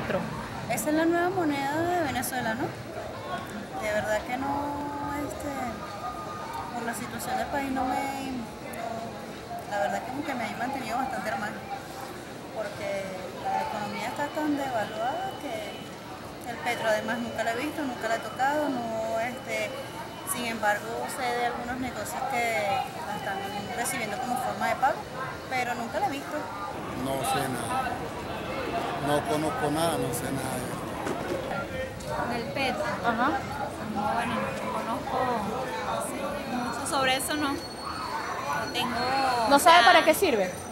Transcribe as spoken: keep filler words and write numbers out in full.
Petro. Esa es la nueva moneda de Venezuela, ¿no? De verdad que no, este, por la situación del país no me... La verdad que como que me he mantenido bastante hermano, porque la economía está tan devaluada que el Petro además nunca la he visto, nunca la he tocado, no, este, sin embargo sé de algunos negocios que la están recibiendo como forma de pago, pero nunca la he visto. No sé nada, no conozco nada, no sé nada. Del Petro, ajá. No, bueno, no conozco, no sé mucho sobre eso, no. Tengo... ¿No sabe para qué sirve?